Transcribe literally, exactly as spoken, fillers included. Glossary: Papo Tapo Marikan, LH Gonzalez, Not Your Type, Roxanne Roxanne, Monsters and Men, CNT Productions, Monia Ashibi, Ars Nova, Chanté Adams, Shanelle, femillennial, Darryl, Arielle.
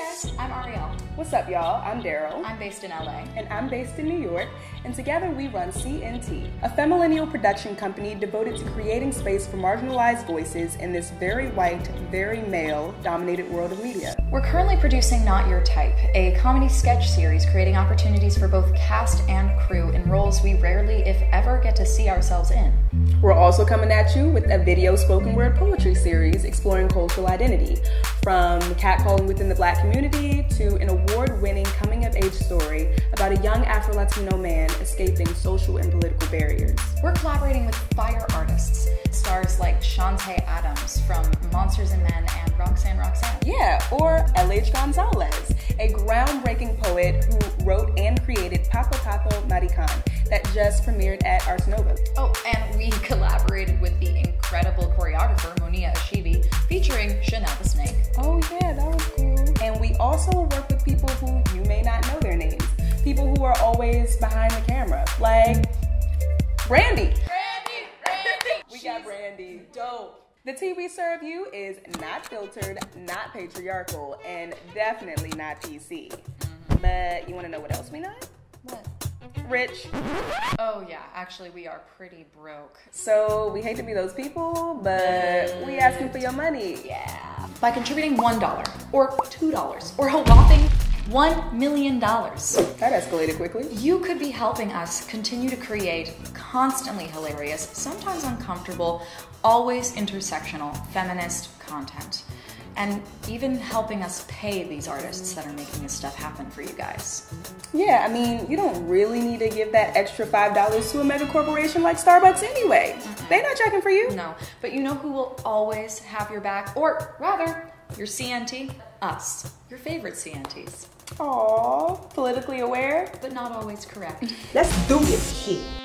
guys. I'm Arielle. What's up, y'all? I'm Darryl. I'm based in L A. And I'm based in New York. And together we run C N T, a femillennial production company devoted to creating space for marginalized voices in this very white, very male-dominated world of media. We're currently producing Not Your Type, a comedy sketch series creating opportunities for both cast and crew in roles we rarely, if ever, get to see ourselves in. We're also coming at you with a video spoken word poetry series exploring cultural identity, from catcalling within the Black community to an award-winning coming-of-age story about a young Afro-Latino man escaping social and political barriers. We're collaborating with fire artists, stars like Chanté Adams from Monsters and Men and Roxanne Roxanne. Yeah, or L H Gonzalez, a groundbreaking poet who wrote and created Papo Tapo Marikan that just premiered at Ars Nova. Oh, and we collaborated with the incredible choreographer Monia Ashibi, featuring Shanelle the Snake. Oh yeah, that was cool. And we also work with people who you may not know their names. People who are always behind the camera, like Brandy. Brandy, Brandy. We got Brandy. Dope. The tea we serve you is not filtered, not patriarchal, and definitely not P C. Mm-hmm. But you want to know what else we not? What? Rich. Oh yeah, actually we are pretty broke. So we hate to be those people, but we asking for your money. Yeah. By contributing one dollar or two dollars or a whopping one million dollars. That escalated quickly. You could be helping us continue to create constantly hilarious, sometimes uncomfortable, always intersectional, feminist content. And even helping us pay these artists that are making this stuff happen for you guys. Yeah, I mean, you don't really need to give that extra five dollars to a mega corporation like Starbucks anyway. Mm-hmm. They're not checking for you. No, but you know who will always have your back, or rather, your C N T? Us, your favorite C N Ts. Aww, politically aware. But not always correct. Let's do this shit.